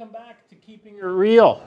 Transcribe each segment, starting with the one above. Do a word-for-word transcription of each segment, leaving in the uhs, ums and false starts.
Welcome back to Keeping It Real.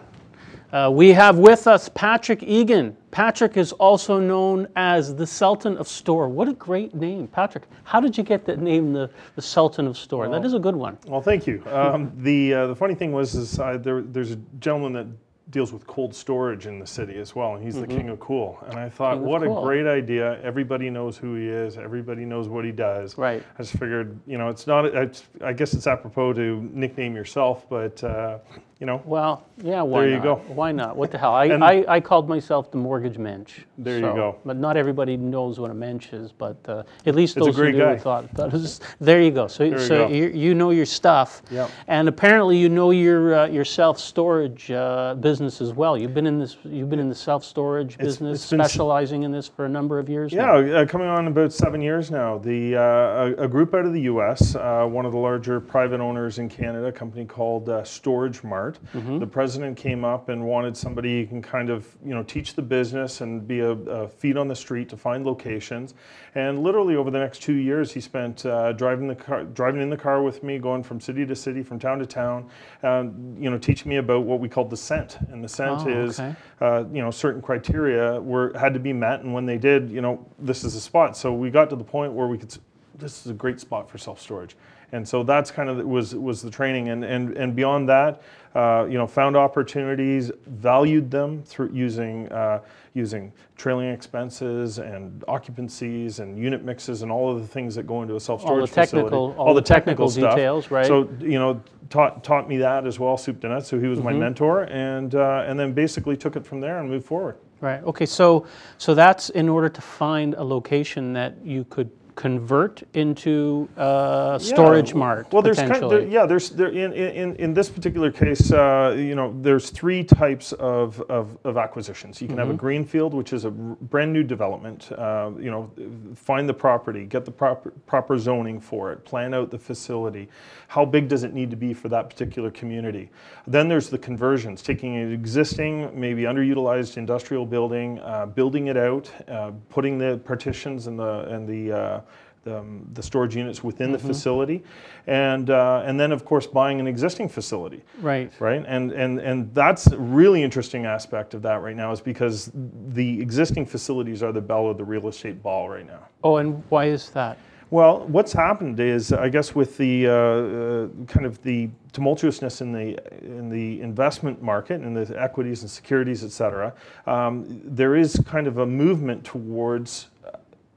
Uh, we have with us Patrick Egan. Patrick is also known as the Sultan of Stor. What a great name. Patrick, how did you get that name, the, the Sultan of Stor? Well, that is a good one. Well, thank you. Um, the, uh, the funny thing was is I, there, there's a gentleman that deals with cold storage in the city as well, and he's mm-hmm. the king of cool. And I thought, what cool. a great idea. Everybody knows who he is. Everybody knows what he does. Right. I just figured, you know, it's not, it's, I guess it's apropos to nickname yourself, but, uh, you know. Well, yeah, why there you not? go. Why not? What the hell? I, I, I called myself the mortgage mensch. There so, you go. But not everybody knows what a mensch is, but uh, at least those who do thought, thought it was, there you go. So, there so you, go. You, you know your stuff. Yep. And apparently you know your, uh, your self-storage uh, business as well. You've been in this. You've been in the self-storage business, it's specializing in this for a number of years. Yeah, now. Uh, coming on about seven years now. The uh, a, a group out of the U S, uh, one of the larger private owners in Canada, a company called uh, Storage Mart. Mm-hmm. The president came up and wanted somebody who can kind of you know teach the business and be a, a feet on the street to find locations. And literally over the next two years, he spent uh, driving the car, driving in the car with me, going from city to city, from town to town, um, you know, teaching me about what we called the scent. And the scent oh, is, okay. uh, you know, certain criteria were had to be met, and when they did, you know, this is a spot. So we got to the point where we could, this is a great spot for self-storage. And so that's kind of was was the training, and and and beyond that, uh, you know, found opportunities, valued them through using uh, using trailing expenses and occupancies and unit mixes and all of the things that go into a self-storage facility. All, all the technical details, right? So you know, taught taught me that as well, soup to nuts. So he was mm-hmm. my mentor, and uh, and then basically took it from there and moved forward. Right. Okay. So so that's in order to find a location that you could convert into uh, storage yeah. mart. Well, there's kind of, there, yeah, there's there, in in in this particular case, uh, you know, there's three types of of, of acquisitions. You can mm-hmm. have a greenfield, which is a brand new development. Uh, you know, find the property, get the proper proper zoning for it, plan out the facility. How big does it need to be for that particular community? Then there's the conversions, taking an existing, maybe underutilized industrial building, uh, building it out, uh, putting the partitions and the and the uh, The, um, the storage units within mm-hmm. the facility, and uh, and then of course buying an existing facility. Right. Right. And and and that's a really interesting aspect of that right now is because the existing facilities are the belle of the real estate ball right now. Oh, and why is that? Well, what's happened is, I guess, with the uh, uh, kind of the tumultuousness in the in the investment market and in the equities and securities, et cetera, um, there is kind of a movement towards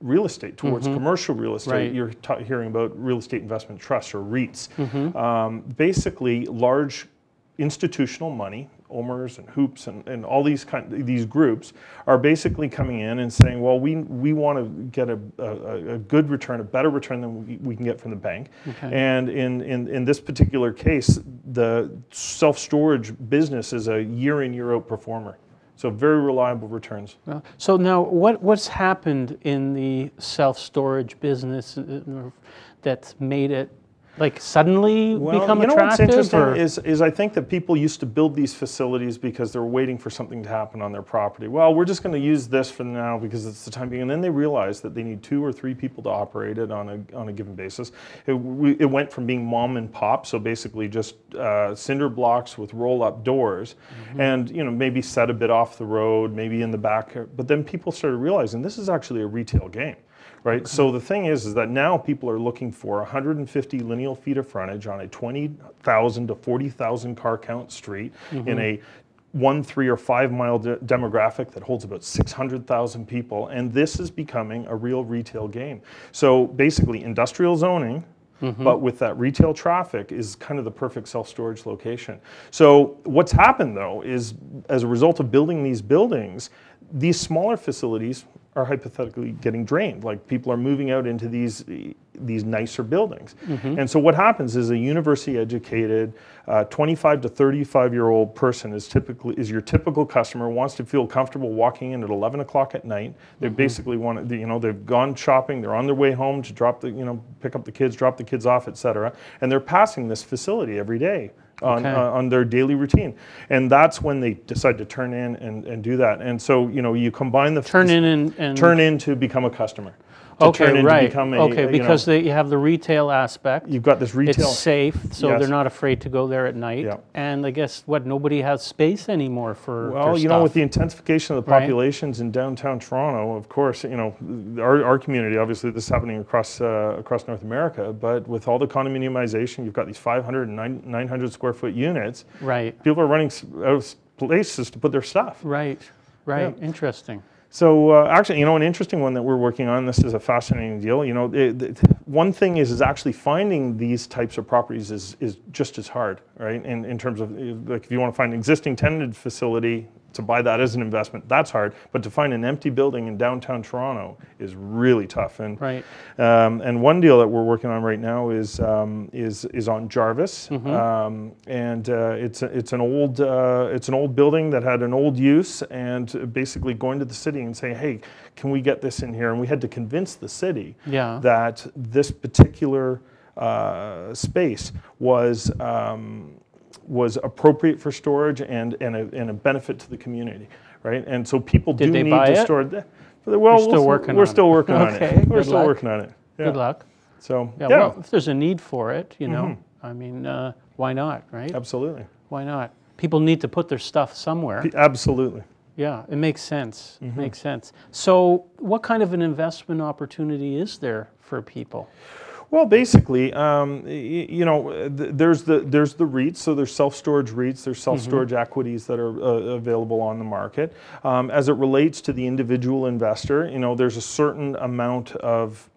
real estate, towards mm-hmm. commercial real estate. Right. You're t hearing about real estate investment trusts or REITs. Mm-hmm. um, basically, large institutional money, OMERS and HOOPS and, and all these kind these groups are basically coming in and saying, well, we we want to get a, a, a good return, a better return than we, we can get from the bank. Okay. And in, in, in this particular case, the self-storage business is a year in, year out performer. So very reliable returns. So now what, what's happened in the self-storage business that's made it like suddenly well, become you know attractive? What's interesting or? Is, is I think that people used to build these facilities because they're waiting for something to happen on their property. Well, we're just going to use this for now because it's the time being. And then they realized that they need two or three people to operate it on a, on a given basis. It, we, it went from being mom and pop, so basically just uh, cinder blocks with roll-up doors mm-hmm. and you know maybe set a bit off the road, maybe in the back. But then people started realizing this is actually a retail game. Right. Okay. So the thing is, is that now people are looking for one hundred fifty lineal feet of frontage on a twenty thousand to forty thousand car count street mm-hmm. in a one, three, or five mile de demographic that holds about six hundred thousand people, and this is becoming a real retail game. So basically, industrial zoning. Mm-hmm. But with that retail traffic is kind of the perfect self-storage location. So what's happened though is as a result of building these buildings, these smaller facilities are hypothetically getting drained. Like people are moving out into these, these nicer buildings. Mm-hmm. And so what happens is a university educated uh, twenty-five to thirty-five year old person is typically, is your typical customer, wants to feel comfortable walking in at eleven o'clock at night. They mm-hmm. basically want to, you know, they've gone shopping, they're on their way home to drop the, you know, pick up the kids, drop the kids off, et cetera. And they're passing this facility every day. Okay. On, uh, on their daily routine, and that's when they decide to turn in and, and do that. And so you know you combine the turn in and, and turn in to become a customer. to okay, turn into right. become a, okay, because know, they, you have the retail aspect. You've got this retail. It's safe, so yes. they're not afraid to go there at night. Yeah. And I guess, what, nobody has space anymore for Well, you stuff. know, with the intensification of the populations right. in downtown Toronto, of course, you know, our, our community, obviously this is happening across, uh, across North America, but with all the condominiumization, you've got these five hundred and nine hundred square foot units. Right. People are running out of places to put their stuff. Right, right, yeah. Interesting. So uh, actually, you know, an interesting one that we're working on, this is a fascinating deal, you know, it, it, one thing is, is actually finding these types of properties is, is just as hard, right? In, in terms of, like, if you want to find an existing tenanted facility, to buy that as an investment, that's hard. But to find an empty building in downtown Toronto is really tough. And right. um, and one deal that we're working on right now is um, is is on Jarvis, mm-hmm. um, and uh, it's a, it's an old uh, it's an old building that had an old use, and basically going to the city and saying, hey, can we get this in here? And we had to convince the city yeah. that this particular uh, space was. Um, was appropriate for storage and and a, and a benefit to the community, right? And so people Did do they need buy to it? store that. Well, we're still we'll, working. We're on still it. working on okay, it. We're still luck. working on it. Yeah. Good luck. So yeah, yeah. Well, if there's a need for it, you know, mm-hmm. I mean, uh, why not, right? Absolutely. Why not? People need to put their stuff somewhere. P absolutely. Yeah, it makes sense. Mm-hmm. It makes sense. So, what kind of an investment opportunity is there for people? Well, basically, um, you know, there's the there's the REITs, so there's self-storage REITs, there's self-storage mm-hmm. equities that are uh, available on the market. Um, as it relates to the individual investor, you know, there's a certain amount of,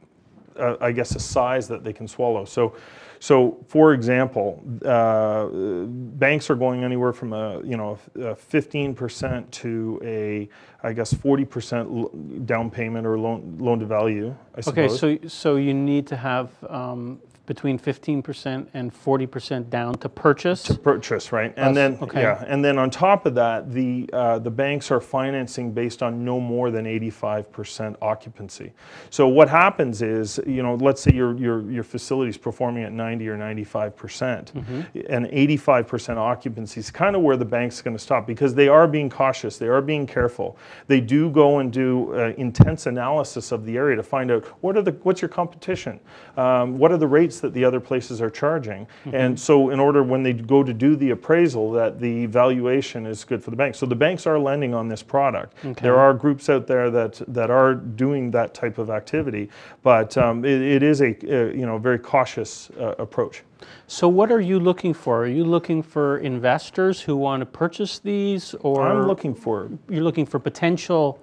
uh, I guess, a size that they can swallow. So, so for example, uh, banks are going anywhere from a you know a fifteen percent to a I guess forty percent down payment or loan loan to value. I suppose. Okay, so so you need to have um, between fifteen percent and forty percent down to purchase. To purchase, right? And That's, then okay. yeah, and then on top of that, the uh, the banks are financing based on no more than eighty-five percent occupancy. So what happens is, you know, let's say your your your facility's performing at ninety or ninety-five percent, mm-hmm. and eighty-five percent occupancy is kind of where the bank's going to stop, because they are being cautious, they are being careful. They do go and do uh, intense analysis of the area to find out what are the what's your competition, um, what are the rates that the other places are charging, mm-hmm. and so in order when they go to do the appraisal that the valuation is good for the bank. So the banks are lending on this product. Okay. There are groups out there that that are doing that type of activity, but um, it, it is a, a you know very cautious uh, approach. So what are you looking for? Are you looking for investors who want to purchase these, or I'm looking for you're looking for potential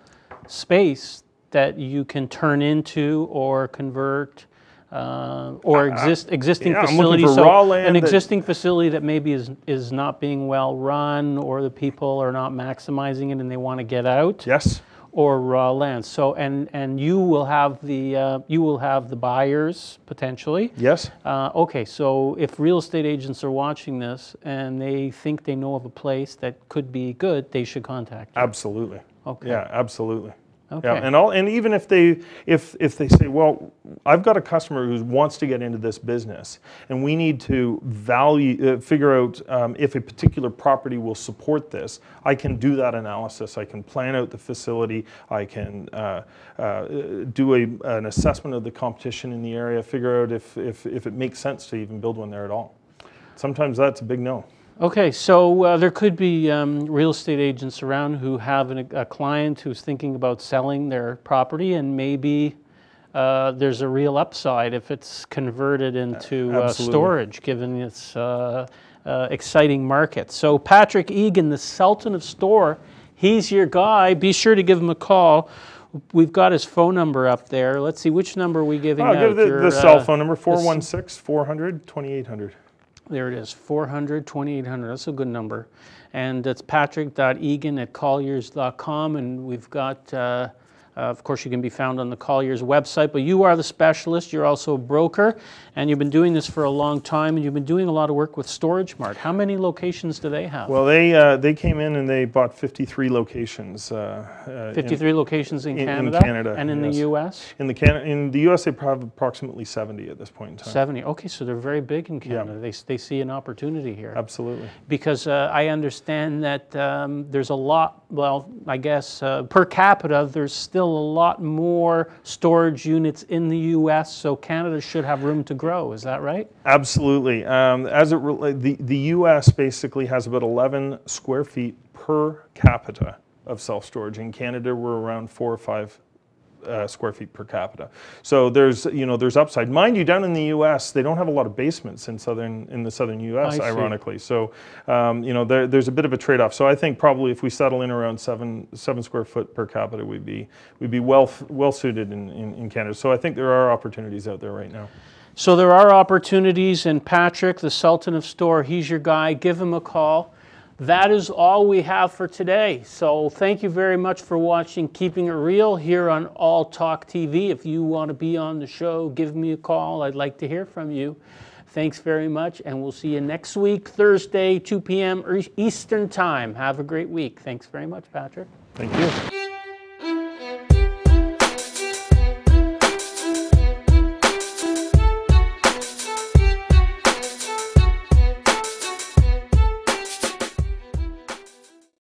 space that you can turn into or convert? Uh, or exist, existing uh, yeah, facility, so an existing that, facility that maybe is is not being well run, or the people are not maximizing it and they want to get out. Yes. Or raw land. So and and you will have the uh, you will have the buyers potentially. Yes. Uh, okay. So if real estate agents are watching this and they think they know of a place that could be good, they should contact you. Absolutely. Okay. Yeah. Absolutely. Okay. Yeah, and all, and even if they if if they say, well, I've got a customer who wants to get into this business, and we need to value uh, figure out um, if a particular property will support this. I can do that analysis. I can plan out the facility. I can uh, uh, do a an assessment of the competition in the area. Figure out if if if it makes sense to even build one there at all. Sometimes that's a big no. Okay, so uh, there could be um, real estate agents around who have an, a client who's thinking about selling their property, and maybe uh, there's a real upside if it's converted into uh, storage, given its uh, uh, exciting market. So Patrick Egan, the Sultan of Stor, he's your guy. Be sure to give him a call. We've got his phone number up there. Let's see, which number are we giving out? I'll give the, your, the cell phone number, four one six, four hundred, twenty-eight hundred. There it is, four hundred, twenty-eight hundred. That's a good number. And that's patrick dot egan at colliers dot com. And we've got, uh, uh, of course, you can be found on the Colliers website. But you are the specialist. You're also a broker. And you've been doing this for a long time. And you've been doing a lot of work with Storage Mart. How many locations do they have? Well, they uh, they came in and they bought fifty-three locations. Uh, uh, fifty-three in, locations in, in Canada? In Canada. And in yes. the U S? In the, Can in the U S, they have approximately seventy at this point in time. seventy. Okay, so they're very big in Canada. Yeah. They, they see an opportunity here. Absolutely. Because uh, I understand that um, there's a lot well, I guess uh, per capita, there's still a lot more storage units in the U S, so Canada should have room to grow. Is that right? Absolutely. Um, as it the, the U S basically has about eleven square feet per capita of self-storage. In Canada, we're around four or five Uh, square feet per capita. So there's, you know, there's upside. Mind you, down in the U S, they don't have a lot of basements in southern in the southern U S, ironically. So, um, you know, there, there's a bit of a trade-off. So I think probably if we settle in around seven seven square foot per capita, we'd be we'd be well well suited in, in, in Canada. So I think there are opportunities out there right now. So there are opportunities, and Patrick, the Sultan of Stor, he's your guy. Give him a call. That is all we have for today. So thank you very much for watching Keeping It Real here on All Talk T V. If you want to be on the show, give me a call. I'd like to hear from you. Thanks very much, and we'll see you next week, Thursday, two p m Eastern Time. Have a great week. Thanks very much, Patrick. Thank you.